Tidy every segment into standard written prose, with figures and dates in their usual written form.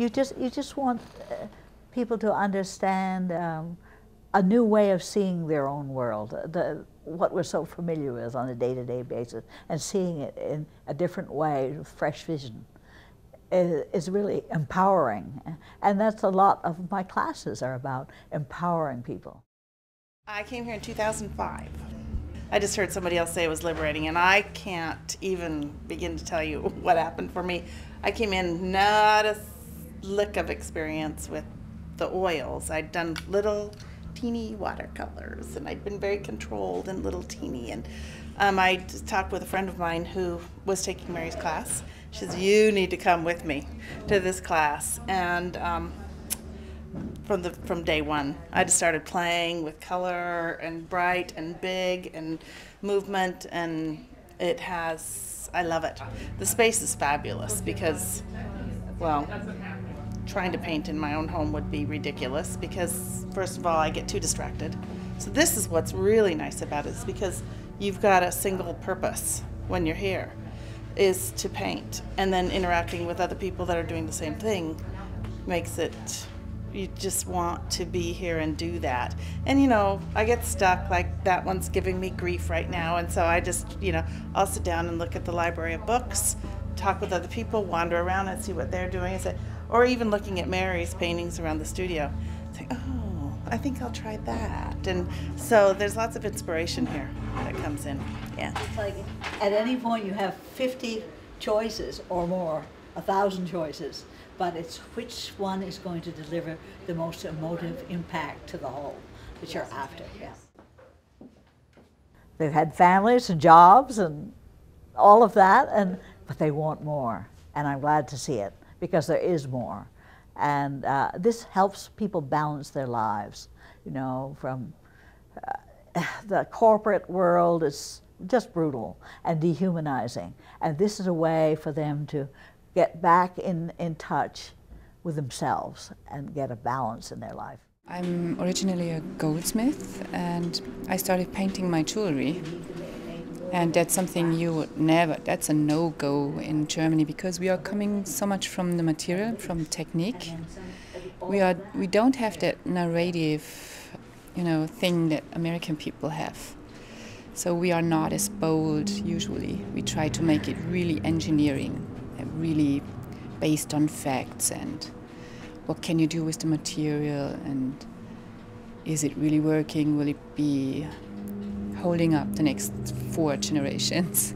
You just want people to understand a new way of seeing their own world, what we're so familiar with on a day-to-day basis, and seeing it in a different way, fresh vision, is really empowering. And that's a lot of my classes are about, empowering people. I came here in 2005. I just heard somebody else say it was liberating, and I can't even begin to tell you what happened for me. I came in not a lick of experience with the oils. I'd done little teeny watercolors, and I'd been very controlled and little teeny. And I talked with a friend of mine who was taking Mary's class. She says, "You need to come with me to this class." And from day one, I just started playing with color and bright and big and movement, and I love it. The space is fabulous because, well, trying to paint in my own home would be ridiculous because, first of all, I get too distracted. So this is what's really nice about it, is because you've got a single purpose when you're here, is to paint, and then interacting with other people that are doing the same thing makes it, you just want to be here and do that. And, you know, I get stuck, like that one's giving me grief right now, and so I just, you know, I'll sit down and look at the library of books, talk with other people, wander around and see what they're doing, and say, or even looking at Mary's paintings around the studio, say, oh, I think I'll try that. And so there's lots of inspiration here that comes in, yeah. It's like at any point you have 50 choices or more, 1,000 choices, but it's which one is going to deliver the most emotive impact to the whole that you're after. Yeah. They've had families and jobs and all of that, but they want more, and I'm glad to see it because there is more. And this helps people balance their lives, you know, from the corporate world is just brutal and dehumanizing. And this is a way for them to get back in touch with themselves and get a balance in their life. I'm originally a goldsmith, and I started painting my jewelry. And that's something you would never, that's a no-go in Germany, because we are coming so much from the material, from technique. We don't have that narrative, you know, thing that American people have. So we are not as bold usually. We try to make it really engineering, really based on facts and what can you do with the material, and is it really working, will it be holding up the next 4 generations.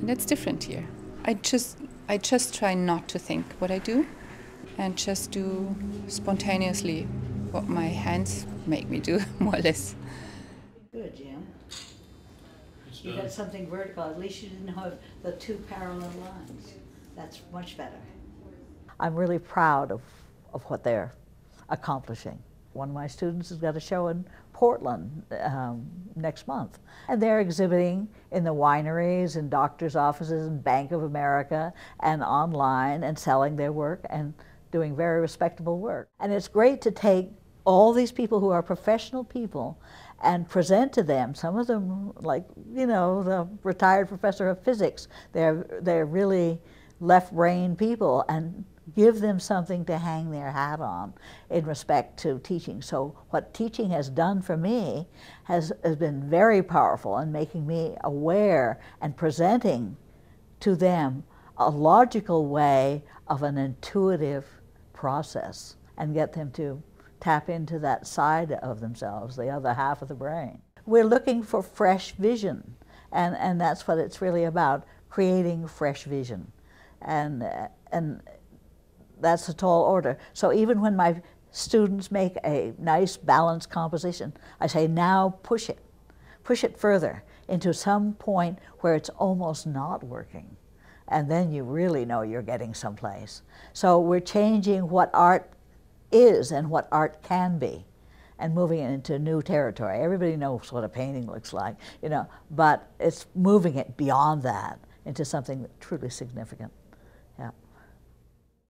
And that's different here. I just try not to think what I do and just do spontaneously what my hands make me do, more or less. Good, Jim. You got something vertical. At least you didn't have the 2 parallel lines. That's much better. I'm really proud of what they're accomplishing. One of my students has got a show in Portland next month. And they're exhibiting in the wineries and doctors' offices and Bank of America and online, and selling their work and doing very respectable work. And it's great to take all these people who are professional people and present to them, some of them, like, you know, the retired professor of physics. They're really left-brain people, and give them something to hang their hat on in respect to teaching. So what teaching has done for me has been very powerful in making me aware and presenting to them a logical way of an intuitive process, and get them to tap into that side of themselves, the other half of the brain. We're looking for fresh vision, and that's what it's really about, creating fresh vision. And that's a tall order. So even when my students make a nice balanced composition, I say, now push it further into some point where it's almost not working. And then you really know you're getting someplace. So we're changing what art is and what art can be, and moving it into new territory. Everybody knows what a painting looks like, you know, but it's moving it beyond that into something truly significant.